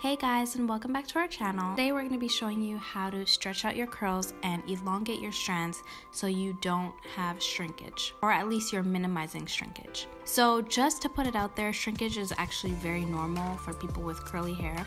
Hey guys, and welcome back to our channel. Today we're going to be showing you how to stretch out your curls and elongate your strands so you don't have shrinkage, or at least you're minimizing shrinkage. So just to put it out there, shrinkage is actually very normal for people with curly hair.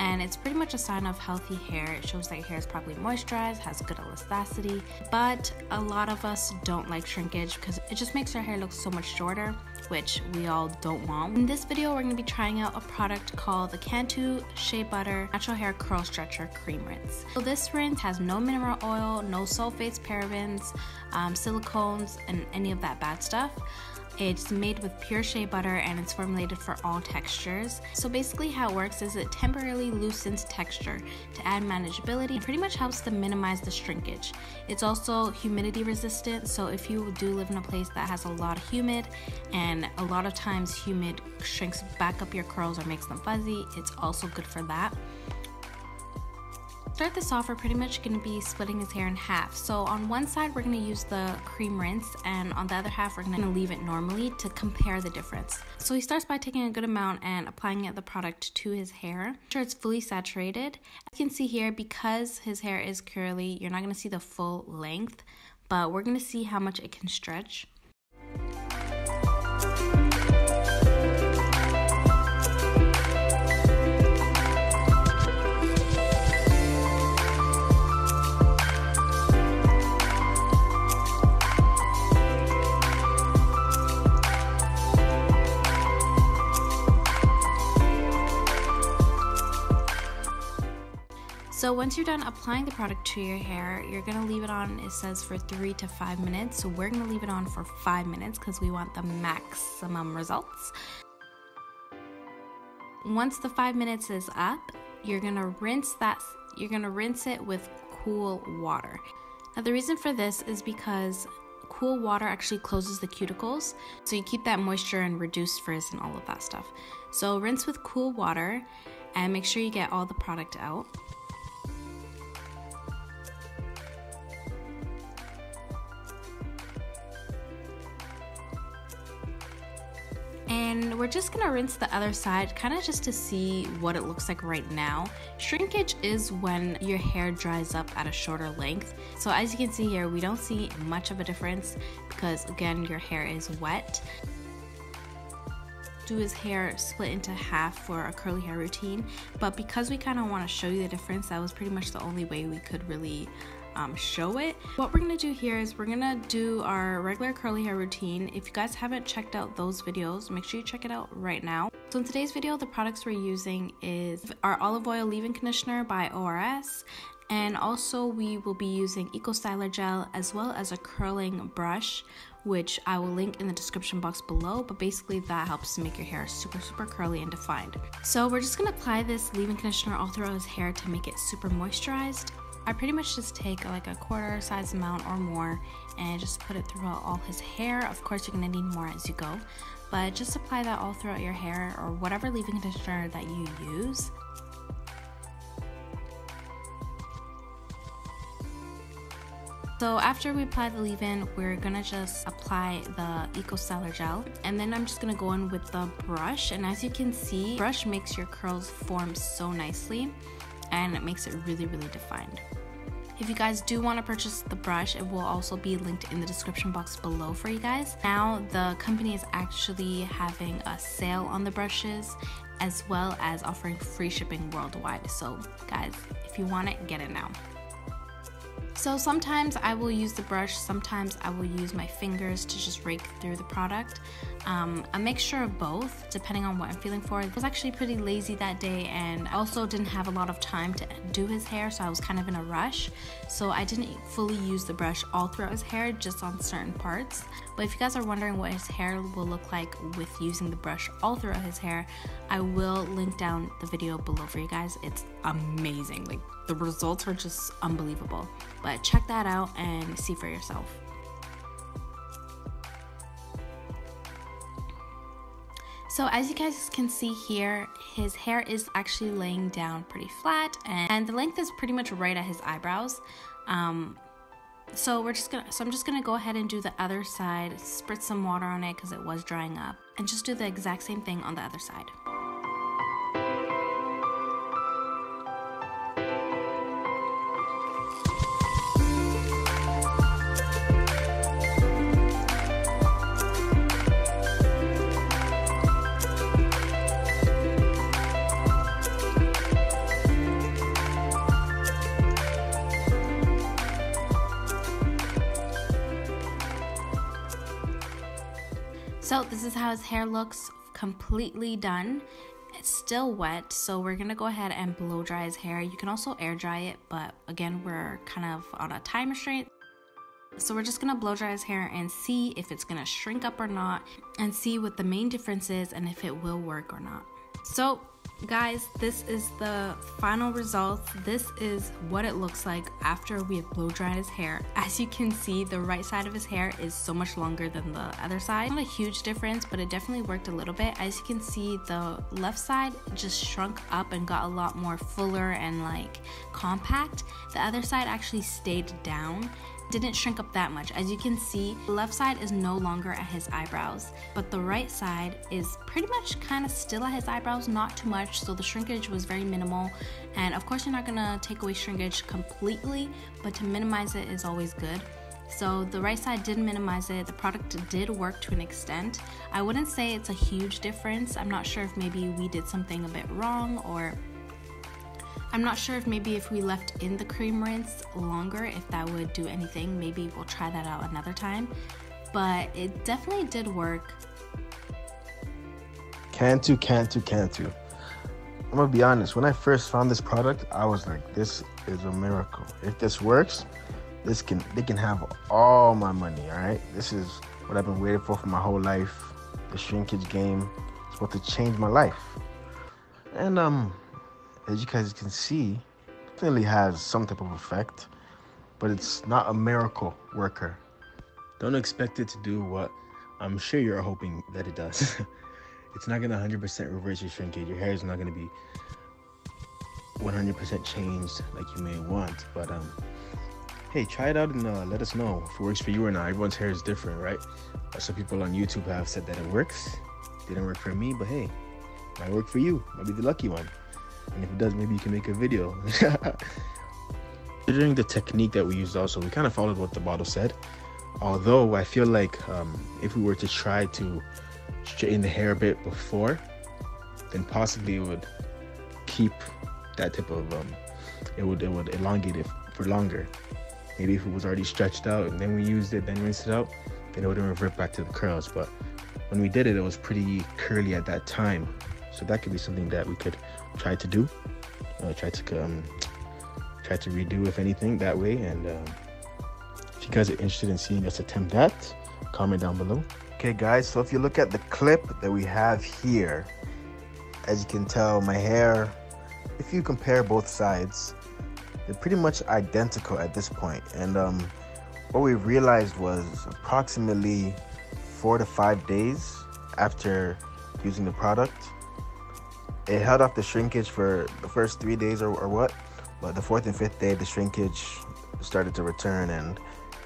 And it's pretty much a sign of healthy hair. It shows that your hair is properly moisturized, has good elasticity, but a lot of us don't like shrinkage because it just makes our hair look so much shorter, which we all don't want. In this video, we're going to be trying out a product called the Cantu Shea Butter Natural Hair Curl Stretcher Cream Rinse. So this rinse has no mineral oil, no sulfates, parabens, silicones, and any of that bad stuff. It's made with pure shea butter and it's formulated for all textures. So basically how it works is it temporarily loosens texture to add manageability and pretty much helps to minimize the shrinkage. It's also humidity resistant, so if you do live in a place that has a lot of humid, and a lot of times humid shrinks back up your curls or makes them fuzzy, it's also good for that. To start this off, we're pretty much going to be splitting his hair in half. So on one side we're going to use the cream rinse, and on the other half we're going to leave it normally to compare the difference. So he starts by taking a good amount and applying the product to his hair. Make sure it's fully saturated. As you can see here, because his hair is curly, you're not going to see the full length, but we're going to see how much it can stretch. So once you're done applying the product to your hair, you're going to leave it on, it says for 3 to 5 minutes. So we're going to leave it on for 5 minutes because we want the maximum results. Once the 5 minutes is up, you're going to rinse that. You're going to rinse it with cool water. Now the reason for this is because cool water actually closes the cuticles, so you keep that moisture and reduce frizz and all of that stuff. So rinse with cool water and make sure you get all the product out. And we're just gonna rinse the other side, kind of just to see what it looks like right now. Shrinkage is when your hair dries up at a shorter length. So as you can see here, we don't see much of a difference because again, your hair is wet. Do his hair split into half for a curly hair routine, but because we kind of want to show you the difference, that was pretty much the only way we could really show it. What we're gonna do here is we're gonna do our regular curly hair routine. If you guys haven't checked out those videos, make sure you check it out right now. So in today's video, the products we're using is our olive oil leave-in conditioner by ORS, and also we will be using EcoStyler gel as well as a curling brush, which I will link in the description box below, but basically that helps to make your hair super curly and defined. So we're just gonna apply this leave-in conditioner all throughout his hair to make it super moisturized. I pretty much just take like a quarter size amount or more and just put it throughout all his hair. Of course, you're gonna need more as you go, but just apply that all throughout your hair or whatever leave-in conditioner that you use. So after we apply the leave-in, we're gonna just apply the EcoStyler gel, and then I'm just gonna go in with the brush. And as you can see, brush makes your curls form so nicely, and it makes it really defined. If you guys do want to purchase the brush, it will also be linked in the description box below for you guys. Now the company is actually having a sale on the brushes as well as offering free shipping worldwide. So guys, if you want it, get it now. So sometimes I will use the brush, sometimes I will use my fingers to just rake through the product. A mixture of both, depending on what I'm feeling for. I was actually pretty lazy that day, and I also didn't have a lot of time to do his hair, so I was kind of in a rush. So I didn't fully use the brush all throughout his hair, just on certain parts. But if you guys are wondering what his hair will look like with using the brush all throughout his hair, I will link down the video below for you guys. It's amazing. Like, the results are just unbelievable. But check that out and see for yourself. So as you guys can see here, his hair is actually laying down pretty flat, and the length is pretty much right at his eyebrows. I'm just gonna go ahead and do the other side, spritz some water on it because it was drying up, and just do the exact same thing on the other side. So this is how his hair looks completely done. It's still wet, so we're gonna go ahead and blow dry his hair. You can also air dry it, but again, we're kind of on a time restraint. So we're just gonna blow dry his hair and see if it's gonna shrink up or not, and see what the main difference is and if it will work or not. So guys, this is the final results. This is what it looks like after we have blow dried his hair. As you can see, the right side of his hair is so much longer than the other side. Not a huge difference, but it definitely worked a little bit. As you can see, the left side just shrunk up and got a lot more fuller and like compact. The other side actually stayed down, didn't shrink up that much. As you can see, the left side is no longer at his eyebrows, but the right side is pretty much kind of still at his eyebrows, not too much, so the shrinkage was very minimal. And of course, you're not gonna take away shrinkage completely, but to minimize it is always good. So the right side did minimize it. The product did work to an extent. I wouldn't say it's a huge difference. I'm not sure if maybe we did something a bit wrong, or I'm not sure if maybe if we left in the cream rinse longer, if that would do anything. Maybe we'll try that out another time, but it definitely did work. Cantu. I'm gonna be honest, when I first found this product, I was like, this is a miracle. If this works, they can have all my money, all right? This is what I've been waiting for my whole life. The shrinkage game is about to change my life. And as you guys can see, it definitely has some type of effect, but it's not a miracle worker. Don't expect it to do what I'm sure you're hoping that it does. It's not gonna 100% reverse your shrinkage. Your hair is not gonna be 100% changed like you may want, but hey, try it out and let us know if it works for you or not. Everyone's hair is different, right? Some people on YouTube have said that it works. It didn't work for me, but hey, it might work for you. Might be the lucky one. And if it does, maybe you can make a video. Considering the technique that we used also, we kind of followed what the bottle said. Although I feel like if we were to try to straighten the hair a bit before, then possibly it would keep that type of, it would elongate it for longer. Maybe if it was already stretched out and then we used it, then rinsed it out, then it wouldn't revert back to the curls. But when we did it, it was pretty curly at that time. So that could be something that we could try to do, try to redo if anything that way. And if you guys are interested in seeing us attempt that, comment down below. Okay guys, so if you look at the clip that we have here, as you can tell, my hair, if you compare both sides, they're pretty much identical at this point. And what we realized was approximately 4 to 5 days after using the product, it held off the shrinkage for the first 3 days or what, but the 4th and 5th day, the shrinkage started to return and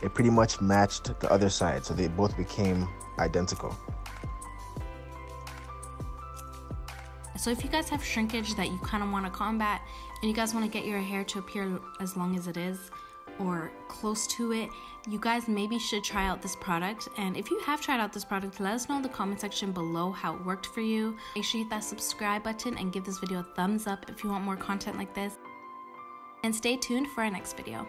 it pretty much matched the other side. So they both became identical. So if you guys have shrinkage that you kind of want to combat and you guys want to get your hair to appear as long as it is or close to it, you guys maybe should try out this product. And if you have tried out this product, let us know in the comment section below how it worked for you. Make sure you hit that subscribe button and give this video a thumbs up if you want more content like this. And stay tuned for our next video.